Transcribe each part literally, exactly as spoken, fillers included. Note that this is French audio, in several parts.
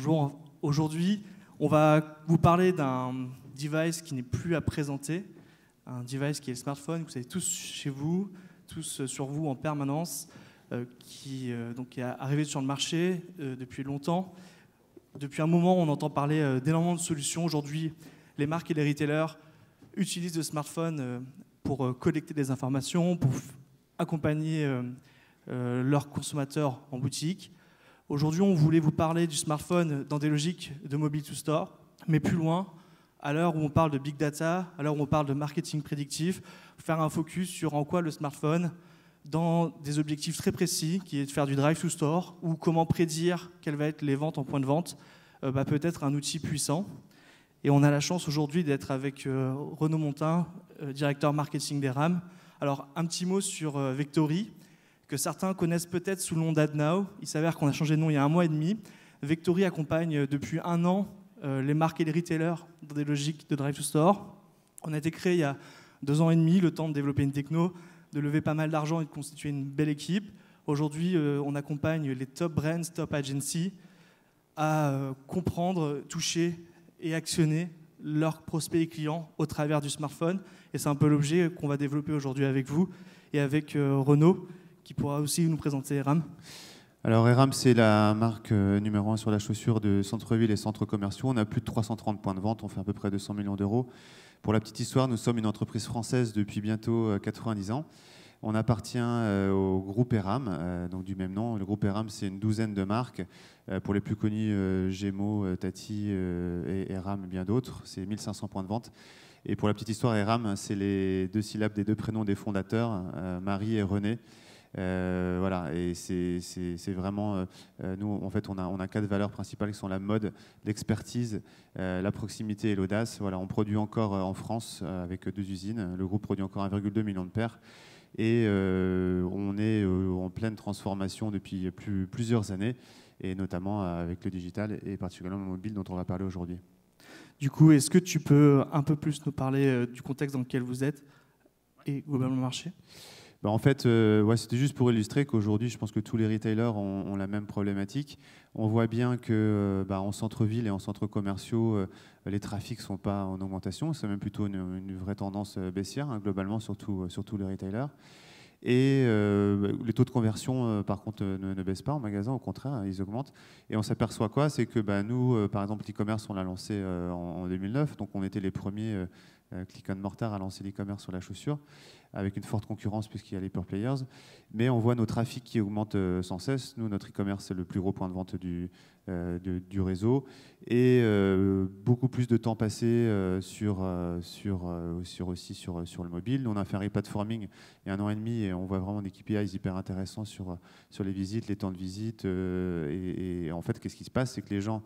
Bonjour, aujourd'hui on va vous parler d'un device qui n'est plus à présenter, un device qui est le smartphone, que vous avez tous chez vous, tous sur vous en permanence, euh, qui, euh, donc, qui est arrivé sur le marché euh, depuis longtemps. Depuis un moment on entend parler euh, d'énormément de solutions. Aujourd'hui les marques et les retailers utilisent le smartphone euh, pour euh, collecter des informations, pour accompagner euh, euh, leurs consommateurs en boutique. Aujourd'hui, on voulait vous parler du smartphone dans des logiques de mobile to store, mais plus loin, à l'heure où on parle de big data, à l'heure où on parle de marketing prédictif, faire un focus sur en quoi le smartphone, dans des objectifs très précis, qui est de faire du drive to store, ou comment prédire quelles vont être les ventes en point de vente, euh, bah, peut être un outil puissant. Et on a la chance aujourd'hui d'être avec euh, Renaud Montin, euh, directeur marketing d'ERAM. Alors, un petit mot sur euh, Vectaury, que certains connaissent peut-être sous le nom d'AdNow. Il s'avère qu'on a changé de nom il y a un mois et demi. Vectaury accompagne depuis un an euh, les marques et les retailers dans des logiques de drive-to-store. On a été créé il y a deux ans et demi, le temps de développer une techno, de lever pas mal d'argent et de constituer une belle équipe. Aujourd'hui, euh, on accompagne les top brands, top agencies à euh, comprendre, toucher et actionner leurs prospects et clients au travers du smartphone. Et c'est un peu l'objet qu'on va développer aujourd'hui avec vous et avec euh, Renaud, qui pourra aussi nous présenter ERAM. Alors ERAM, c'est la marque euh, numéro un sur la chaussure de centre-ville et centres commerciaux. On a plus de trois cent trente points de vente, on fait à peu près deux cents millions d'euros. Pour la petite histoire, nous sommes une entreprise française depuis bientôt euh, quatre-vingt-dix ans. On appartient euh, au groupe ERAM, euh, donc du même nom. Le groupe ERAM, c'est une douzaine de marques. Euh, pour les plus connues, euh, Gémo, euh, Tati euh, et ERAM et bien d'autres. C'est mille cinq cents points de vente. Et pour la petite histoire, ERAM, c'est les deux syllabes des deux prénoms des fondateurs, euh, Marie et René. Euh, voilà, et c'est vraiment euh, nous en fait on a, on a quatre valeurs principales qui sont la mode, l'expertise, euh, la proximité et l'audace. Voilà, on produit encore euh, en France euh, avec deux usines, le groupe produit encore un virgule deux million de paires et euh, on est euh, en pleine transformation depuis plus, plusieurs années et notamment avec le digital et particulièrement le mobile dont on va parler aujourd'hui. Du coup, est-ce que tu peux un peu plus nous parler euh, du contexte dans lequel vous êtes et globalement le marché? Ben en fait, euh, ouais, c'était juste pour illustrer qu'aujourd'hui, je pense que tous les retailers ont, ont la même problématique. On voit bien que, ben, en centre-ville et en centres commerciaux, euh, les trafics ne sont pas en augmentation. C'est même plutôt une, une vraie tendance baissière, hein, globalement, sur tous les retailers. Et euh, les taux de conversion, euh, par contre, ne, ne baissent pas en magasin. Au contraire, ils augmentent. Et on s'aperçoit quoi? C'est que ben, nous, euh, par exemple, l'e-commerce, on l'a lancé euh, en, en deux mille neuf. Donc, on était les premiers... Euh, Click on Mortar a lancé l'e-commerce sur la chaussure avec une forte concurrence puisqu'il y a les pure players, mais on voit nos trafics qui augmentent sans cesse. Nous, notre e-commerce, c'est le plus gros point de vente du, euh, du, du réseau et euh, beaucoup plus de temps passé euh, sur, euh, sur, euh, sur, aussi sur, sur le mobile. On a fait un replatforming il y a un an et demi et on voit vraiment des K P Is hyper intéressants sur, sur les visites, les temps de visite euh, et, et en fait, qu'est-ce qui se passe? C'est que les gens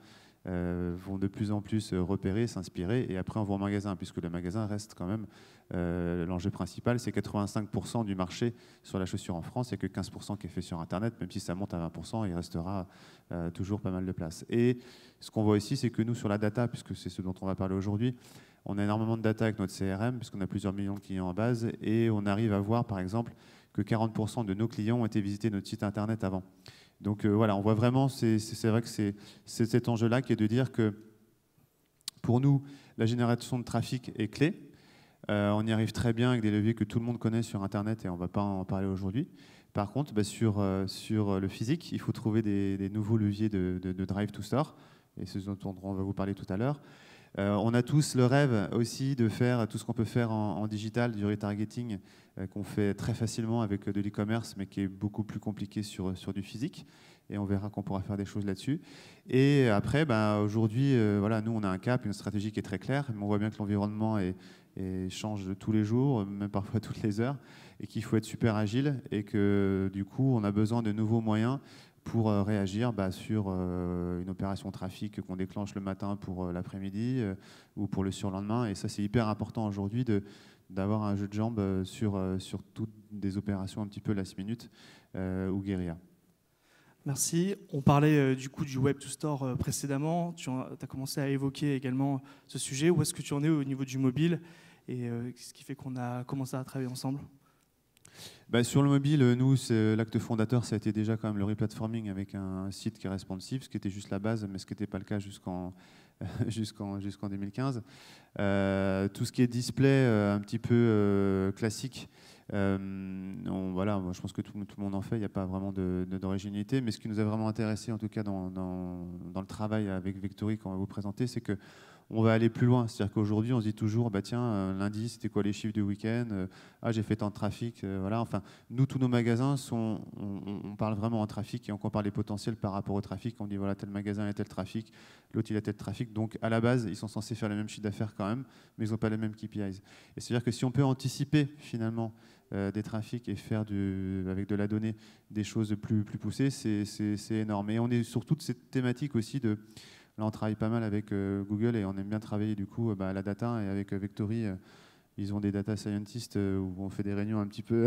Euh, vont de plus en plus repérer, s'inspirer et après on va au magasin puisque le magasin reste quand même euh, l'enjeu principal. C'est quatre-vingt-cinq pour cent du marché sur la chaussure en France, il n'y a que quinze pour cent qui est fait sur internet, même si ça monte à vingt pour cent, il restera euh, toujours pas mal de place. Et ce qu'on voit ici, c'est que nous sur la data, puisque c'est ce dont on va parler aujourd'hui, on a énormément de data avec notre C R M puisqu'on a plusieurs millions de clients en base et on arrive à voir par exemple que quarante pour cent de nos clients ont été visités notre site internet avant. Donc euh, voilà, on voit vraiment, c'est vrai que c'est cet enjeu-là qui est de dire que pour nous, la génération de trafic est clé. Euh, on y arrive très bien avec des leviers que tout le monde connaît sur Internet et on ne va pas en parler aujourd'hui. Par contre, bah, sur, euh, sur le physique, il faut trouver des, des nouveaux leviers de, de, de drive to store et c'est ce dont on va vous parler tout à l'heure. Euh, on a tous le rêve aussi de faire tout ce qu'on peut faire en, en digital, du retargeting euh, qu'on fait très facilement avec de l'e-commerce mais qui est beaucoup plus compliqué sur, sur du physique et on verra qu'on pourra faire des choses là-dessus. Et après, bah, aujourd'hui, euh, voilà, nous on a un cap, une stratégie qui est très claire mais on voit bien que l'environnement est, est change tous les jours, même parfois toutes les heures et qu'il faut être super agile et que du coup on a besoin de nouveaux moyens pour euh, réagir bah, sur euh, une opération trafic qu'on déclenche le matin pour euh, l'après-midi euh, ou pour le surlendemain. Et ça, c'est hyper important aujourd'hui d'avoir un jeu de jambes euh, sur, euh, sur toutes des opérations un petit peu last minute euh, ou guérilla. Merci. On parlait euh, du coup du web to store euh, précédemment. Tu as commencé à évoquer également ce sujet. Où est-ce que tu en es au niveau du mobile et euh, ce qui fait qu'on a commencé à travailler ensemble? Bah, sur le mobile, nous, l'acte fondateur, ça a été déjà quand même le replatforming avec un site qui est responsive, ce qui était juste la base, mais ce qui n'était pas le cas jusqu'en jusqu'en jusqu'en deux mille quinze. Euh, tout ce qui est display euh, un petit peu euh, classique, euh, on, voilà, moi, je pense que tout, tout le monde en fait, il n'y a pas vraiment d'originalité, de, de, mais ce qui nous a vraiment intéressé, en tout cas dans, dans, dans le travail avec Vectaury qu'on va vous présenter, c'est que on va aller plus loin, c'est-à-dire qu'aujourd'hui on se dit toujours, bah tiens, lundi c'était quoi les chiffres du week-end, ah j'ai fait tant de trafic, voilà. Enfin, nous tous nos magasins sont, on, on parle vraiment en trafic et on compare les potentiels par rapport au trafic. On dit voilà tel magasin a tel trafic, l'autre il a tel trafic. Donc à la base ils sont censés faire le même chiffre d'affaires quand même, mais ils n'ont pas les mêmes K P Is. Et c'est-à-dire que si on peut anticiper finalement euh, des trafics et faire du, avec de la donnée des choses plus plus poussées, c'est énorme. Et on est sur toute cette thématique aussi de là, on travaille pas mal avec euh, Google et on aime bien travailler du coup euh, bah, la data. Et avec euh, Vectaury, euh, ils ont des data scientists euh, où on fait des réunions un petit peu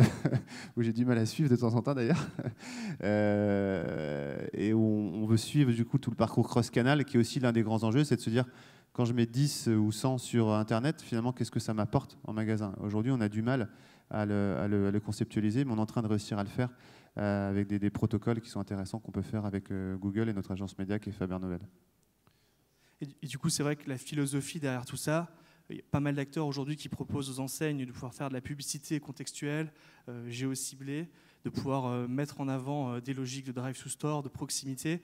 où j'ai du mal à suivre de temps en temps d'ailleurs. euh, et où on, on veut suivre du coup tout le parcours cross-canal qui est aussi l'un des grands enjeux, c'est de se dire quand je mets dix ou cent sur Internet, finalement, qu'est-ce que ça m'apporte en magasin? Aujourd'hui, on a du mal à le, à, le, à le conceptualiser, mais on est en train de réussir à le faire euh, avec des, des protocoles qui sont intéressants qu'on peut faire avec euh, Google et notre agence média qui est Faber-Novel. Et du coup, c'est vrai que la philosophie derrière tout ça, il y a pas mal d'acteurs aujourd'hui qui proposent aux enseignes de pouvoir faire de la publicité contextuelle, euh, géociblée, de pouvoir euh, mettre en avant euh, des logiques de drive-to-store, de proximité.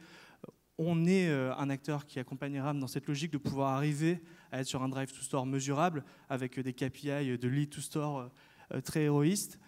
On est euh, un acteur qui accompagne ERAM dans cette logique de pouvoir arriver à être sur un drive-to-store mesurable avec euh, des K P I de lead-to-store euh, très héroïstes.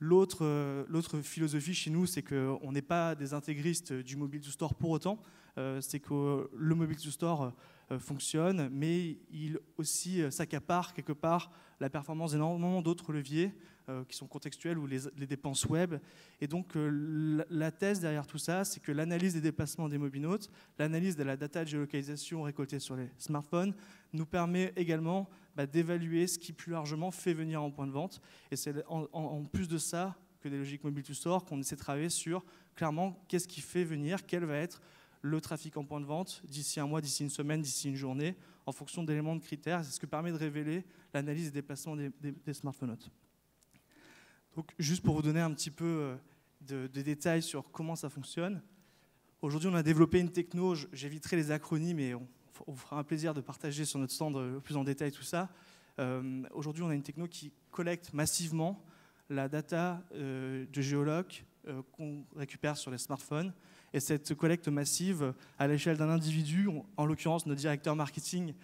L'autre euh, l'autre philosophie chez nous, c'est qu'on n'est pas des intégristes du mobile-to-store pour autant. Euh, c'est que le mobile to store euh, fonctionne, mais il aussi euh, s'accapare quelque part la performance d'énormément d'autres leviers euh, qui sont contextuels ou les, les dépenses web. Et donc euh, la, la thèse derrière tout ça, c'est que l'analyse des déplacements des mobinautes, l'analyse de la data de géolocalisation récoltée sur les smartphones, nous permet également bah, d'évaluer ce qui plus largement fait venir en point de vente. Et c'est en, en, en plus de ça que des logiques mobile to store qu'on essaie de travailler sur clairement qu'est-ce qui fait venir, quelle va être le trafic en point de vente d'ici un mois, d'ici une semaine, d'ici une journée, en fonction d'éléments de critères. C'est ce que permet de révéler l'analyse des déplacements des, des, des smartphones. Donc, juste pour vous donner un petit peu de, de détails sur comment ça fonctionne, aujourd'hui, on a développé une techno, j'éviterai les acronymes et on, on fera un plaisir de partager sur notre stand plus en détail tout ça. Euh, aujourd'hui, on a une techno qui collecte massivement la data euh, de géoloc euh, qu'on récupère sur les smartphones. Et cette collecte massive, à l'échelle d'un individu, en l'occurrence notre directeur marketing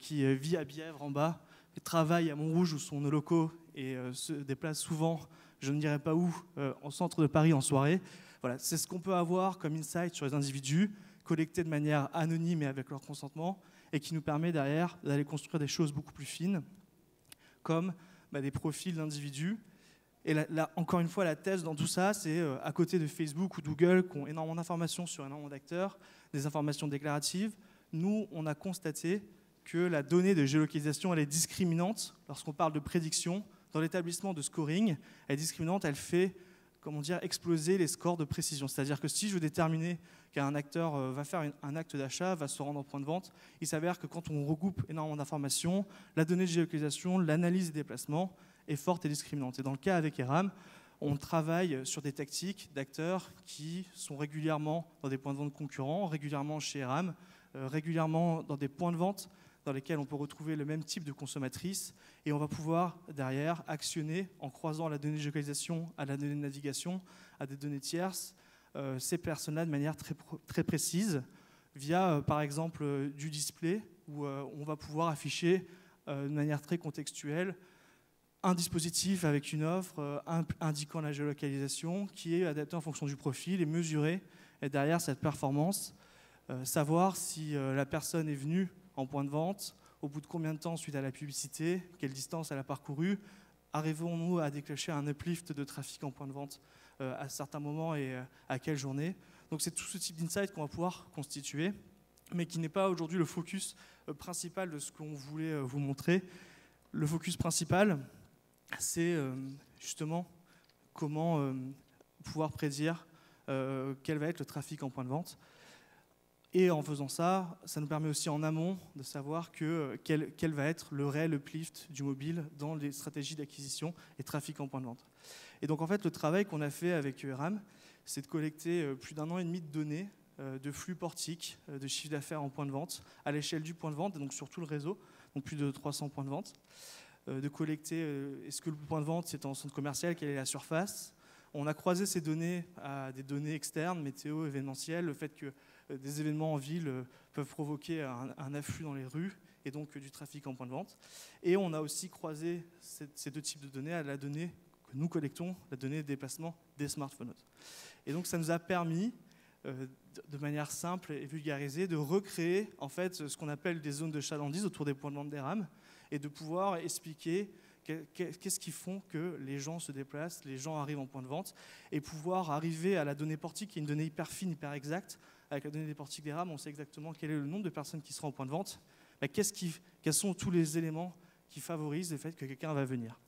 qui vit à Bièvres en bas, travaille à Montrouge où sont nos locaux et se déplace souvent, je ne dirais pas où, en centre de Paris en soirée. Voilà, c'est ce qu'on peut avoir comme insight sur les individus, collectés de manière anonyme et avec leur consentement, et qui nous permet derrière d'aller construire des choses beaucoup plus fines, comme bah, des profils d'individus. Et là, là, encore une fois, la thèse dans tout ça, c'est euh, à côté de Facebook ou Google qui ont énormément d'informations sur énormément d'acteurs, des informations déclaratives, nous, on a constaté que la donnée de géolocalisation, elle est discriminante lorsqu'on parle de prédiction. Dans l'établissement de scoring, elle est discriminante, elle fait, comment dire, exploser les scores de précision. C'est-à-dire que si je veux déterminer qu'un acteur euh, va faire une, un acte d'achat, va se rendre en point de vente, il s'avère que quand on regroupe énormément d'informations, la donnée de géolocalisation, l'analyse des déplacements, est forte et discriminante. Et dans le cas avec ERAM, on travaille sur des tactiques d'acteurs qui sont régulièrement dans des points de vente concurrents, régulièrement chez ERAM, euh, régulièrement dans des points de vente dans lesquels on peut retrouver le même type de consommatrice, et on va pouvoir derrière actionner en croisant la donnée de localisation à la donnée de navigation, à des données tierces, euh, ces personnes-là de manière très, très précise via euh, par exemple euh, du display où euh, on va pouvoir afficher euh, de manière très contextuelle un dispositif avec une offre euh, indiquant la géolocalisation qui est adapté en fonction du profil et mesuré et derrière cette performance, euh, savoir si euh, la personne est venue en point de vente, au bout de combien de temps suite à la publicité, quelle distance elle a parcourue, arrivons-nous à déclencher un uplift de trafic en point de vente euh, à certains moments et euh, à quelle journée. Donc c'est tout ce type d'insight qu'on va pouvoir constituer, mais qui n'est pas aujourd'hui le focus euh, principal de ce qu'on voulait euh, vous montrer. Le focus principal, c'est euh, justement comment euh, pouvoir prédire euh, quel va être le trafic en point de vente. Et en faisant ça, ça nous permet aussi en amont de savoir que, quel, quel va être le réel uplift du mobile dans les stratégies d'acquisition et trafic en point de vente. Et donc en fait, le travail qu'on a fait avec E RAM, c'est de collecter plus d'un an et demi de données, de flux portiques, de chiffre d'affaires en point de vente, à l'échelle du point de vente, donc sur tout le réseau, donc plus de trois cents points de vente, de collecter, est-ce que le point de vente c'est en centre commercial, quelle est la surface. On a croisé ces données à des données externes, météo, événementielles, le fait que des événements en ville peuvent provoquer un, un afflux dans les rues et donc du trafic en point de vente. Et on a aussi croisé ces deux types de données à la donnée que nous collectons, la donnée de déplacement des smartphones. Et donc ça nous a permis, euh, de manière simple et vulgarisée, de recréer en fait ce qu'on appelle des zones de chalandise autour des points de vente des RAM et de pouvoir expliquer qu'est-ce qui font que les gens se déplacent, les gens arrivent en point de vente, et pouvoir arriver à la donnée portique, qui est une donnée hyper fine, hyper exacte. Avec la donnée des portiques des RAM, on sait exactement quel est le nombre de personnes qui seront en point de vente, bah, qu'est-ce qui, quels sont tous les éléments qui favorisent le fait que quelqu'un va venir.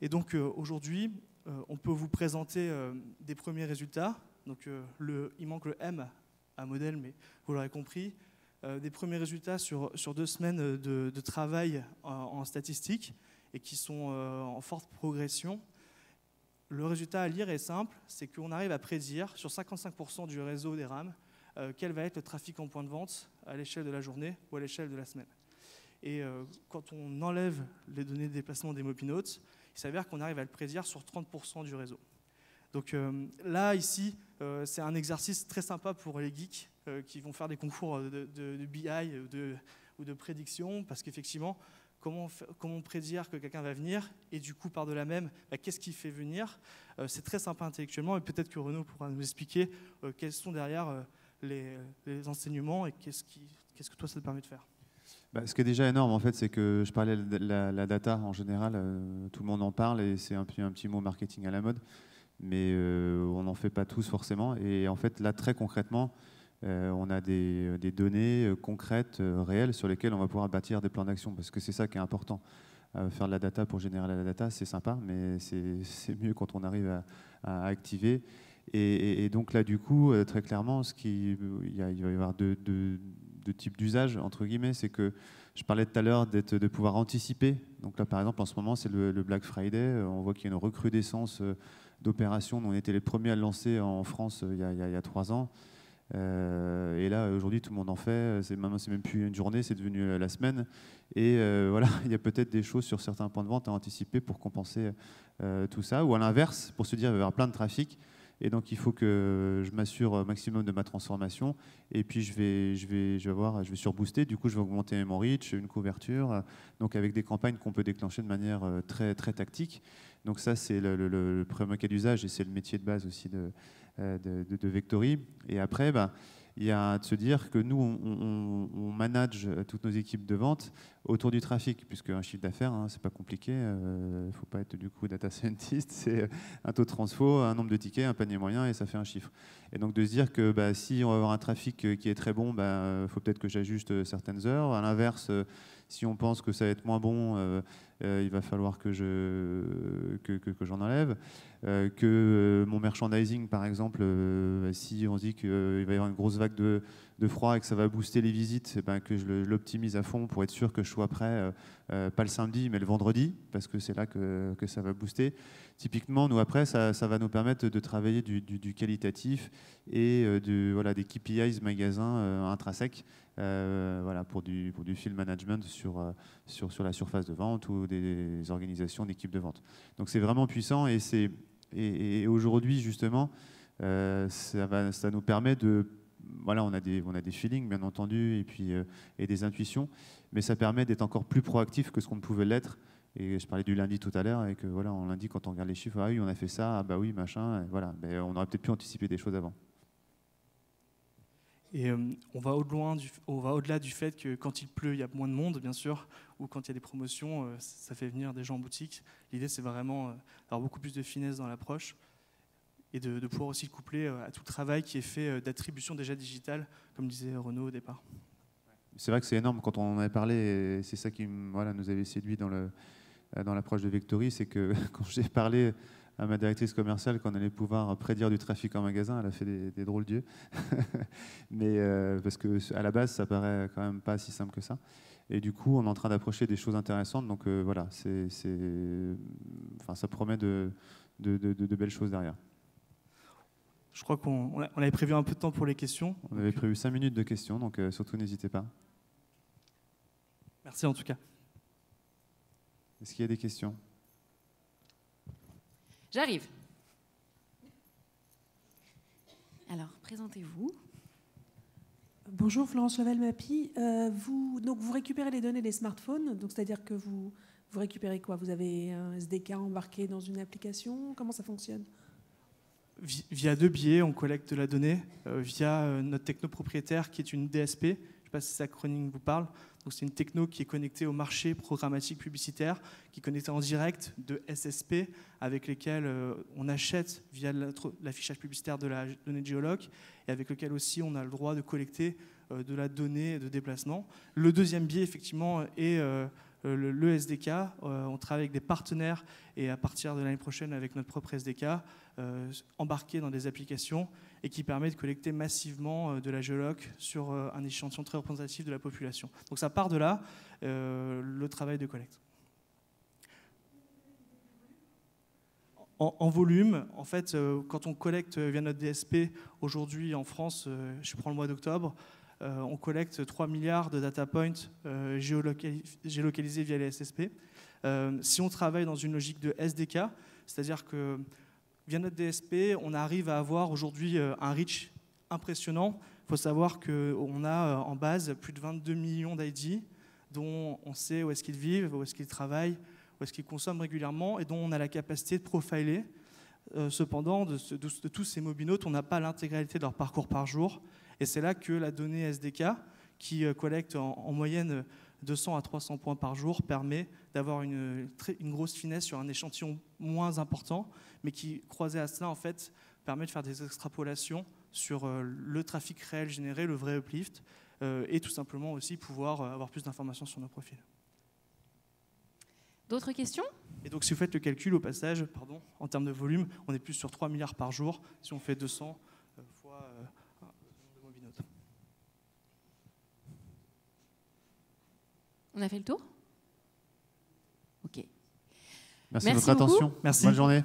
Et donc euh, aujourd'hui, euh, on peut vous présenter euh, des premiers résultats. Donc, euh, le, il manque le M à modèle, mais vous l'aurez compris. Euh, des premiers résultats sur, sur deux semaines de, de travail en, en statistique, et qui sont euh, en forte progression. Le résultat à lire est simple, c'est qu'on arrive à prédire sur cinquante-cinq pour cent du réseau des RAM euh, quel va être le trafic en point de vente à l'échelle de la journée ou à l'échelle de la semaine. Et euh, quand on enlève les données de déplacement des mopinotes, il s'avère qu'on arrive à le prédire sur trente pour cent du réseau. Donc euh, là, ici, euh, c'est un exercice très sympa pour les geeks euh, qui vont faire des concours de, de, de B I ou de, ou de prédiction, parce qu'effectivement, Comment, comment prédire que quelqu'un va venir, et du coup, par de la même, bah, qu'est-ce qui fait venir. euh, C'est très sympa intellectuellement, et peut-être que Renaud pourra nous expliquer euh, quels sont derrière euh, les, les enseignements et qu'est-ce qu'est-ce que toi, ça te permet de faire. Bah, ce qui est déjà énorme, en fait, c'est que je parlais de la, la data en général, euh, tout le monde en parle, et c'est un, un petit mot marketing à la mode, mais euh, on n'en fait pas tous forcément. Et en fait, là, très concrètement, Euh, on a des, des données concrètes, euh, réelles, sur lesquelles on va pouvoir bâtir des plans d'action, parce que c'est ça qui est important. Euh, faire de la data pour générer de la data, c'est sympa, mais c'est mieux quand on arrive à, à activer. Et, et, et donc là, du coup, euh, très clairement, ce qui, il, y a, il va y avoir deux, deux, deux types d'usages, entre guillemets. C'est que je parlais tout à l'heure de pouvoir anticiper. Donc là, par exemple, en ce moment, c'est le, le Black Friday. Euh, on voit qu'il y a une recrudescence euh, d'opérations. On était les premiers à le lancer en France euh, il, y a, il, y a, il y a trois ans. Euh, et là aujourd'hui tout le monde en fait, c'est même, même plus une journée, c'est devenu la semaine, et euh, voilà, il y a peut-être des choses sur certains points de vente à anticiper pour compenser euh, tout ça, ou à l'inverse, pour se dire il va y avoir plein de trafic et donc il faut que je m'assure au maximum de ma transformation, et puis je vais, je vais, je vais, avoir, je vais surbooster, du coup je vais augmenter mon reach, une couverture, donc avec des campagnes qu'on peut déclencher de manière très, très tactique. Donc ça c'est le, le, le premier cas d'usage, et c'est le métier de base aussi de De, de, de Vectaury. Et après, bah, y a de se dire que nous, on, on, on manage toutes nos équipes de vente autour du trafic, puisque un chiffre d'affaires, hein, c'est pas compliqué. Il euh, ne faut pas être du coup data scientist. C'est un taux de transfo, un nombre de tickets, un panier moyen, et ça fait un chiffre. Et donc de se dire que bah, si on va avoir un trafic qui est très bon, bah, faut peut-être que j'ajuste certaines heures. À l'inverse, si on pense que ça va être moins bon, euh, euh, il va falloir que je, que, que, que j'en enlève. Euh, que euh, mon merchandising, par exemple, euh, si on dit qu'il euh, va y avoir une grosse vague de, de froid et que ça va booster les visites, eh ben, que je l'optimise à fond pour être sûr que je sois prêt, euh, euh, pas le samedi, mais le vendredi, parce que c'est là que, que ça va booster. Typiquement, nous, après, ça, ça va nous permettre de travailler du, du, du qualitatif et euh, du, voilà, des K P Is magasins euh, intrinsèques. Euh, voilà, pour du, pour du field management sur, sur, sur la surface de vente ou des, des organisations d'équipes de vente. Donc c'est vraiment puissant, et, et, et aujourd'hui justement, euh, ça, va, ça nous permet de... Voilà, on a des, on a des feelings bien entendu, et, puis, euh, et des intuitions, mais ça permet d'être encore plus proactif que ce qu'on ne pouvait l'être. Et je parlais du lundi tout à l'heure, et que voilà, on lundi quand on regarde les chiffres, ah oui on a fait ça, ah bah oui machin, et voilà, mais on aurait peut-être pu anticiper des choses avant. Et euh, on va au-delà du, au du fait que quand il pleut, il y a moins de monde, bien sûr, ou quand il y a des promotions, euh, ça fait venir des gens en boutique. L'idée, c'est vraiment euh, d'avoir beaucoup plus de finesse dans l'approche, et de, de pouvoir aussi le coupler euh, à tout travail qui est fait euh, d'attribution déjà digitale, comme disait Renaud au départ. C'est vrai que c'est énorme, quand on en avait parlé, c'est ça qui voilà, nous avait séduit dans l'approche dans de Vectaury, c'est que quand j'ai parlé à ma directrice commerciale qu'on allait pouvoir prédire du trafic en magasin. Elle a fait des, des drôles d'yeux. Mais euh, parce qu'à la base, ça paraît quand même pas si simple que ça. Et du coup, on est en train d'approcher des choses intéressantes. Donc euh, voilà, c'est, c'est, enfin, ça promet de, de, de, de belles choses derrière. Je crois qu'on on avait prévu un peu de temps pour les questions. On avait prévu cinq minutes de questions, donc euh, surtout n'hésitez pas. Merci en tout cas. Est-ce qu'il y a des questions? J'arrive. Alors, présentez-vous. Bonjour, Florence Lavelle-Mappi. Euh, vous, donc, vous récupérez les données des smartphones, donc c'est-à-dire que vous, vous récupérez quoi? Vous avez un S D K embarqué dans une application? Comment ça fonctionne? Via deux biais, on collecte de la donnée euh, via euh, notre techno propriétaire qui est une D S P. Je ne sais pas si sa chronique vous parle. Donc c'est une techno qui est connectée au marché programmatique publicitaire, qui est connectée en direct de S S P, avec lesquels euh, on achète via l'affichage publicitaire de la donnée de géoloc, et avec lequel aussi on a le droit de collecter euh, de la donnée de déplacement. Le deuxième biais, effectivement, est euh, le, le S D K. Euh, on travaille avec des partenaires, et à partir de l'année prochaine, avec notre propre S D K, euh, embarqué dans des applications, et qui permet de collecter massivement de la géoloc sur un échantillon très représentatif de la population. Donc ça part de là, euh, le travail de collecte. En, en volume, en fait, euh, quand on collecte via notre D S P, aujourd'hui en France, euh, je prends le mois d'octobre, euh, on collecte trois milliards de data points euh, géolocali- géolocalisés via les S S P. Euh, si on travaille dans une logique de S D K, c'est-à-dire que via notre D S P, on arrive à avoir aujourd'hui un reach impressionnant. Il faut savoir qu'on a en base plus de vingt-deux millions d'I D, dont on sait où est-ce qu'ils vivent, où est-ce qu'ils travaillent, où est-ce qu'ils consomment régulièrement, et dont on a la capacité de profiler. Cependant, de, de, de tous ces mobinautes, on n'a pas l'intégralité de leur parcours par jour. Et c'est là que la donnée S D K, qui collecte en, en moyenne deux cents à trois cents points par jour, permet d'avoir une, une grosse finesse sur un échantillon moins important, mais qui, croisé à cela, en fait, permet de faire des extrapolations sur euh, le trafic réel généré, le vrai uplift, euh, et tout simplement aussi pouvoir euh, avoir plus d'informations sur nos profils. D'autres questions? Et donc, si vous faites le calcul, au passage, pardon, en termes de volume, on est plus sur trois milliards par jour, si on fait deux cents euh, fois... Euh, On a fait le tour? Ok. Merci, Merci de votre beaucoup. attention. Merci. Bonne journée.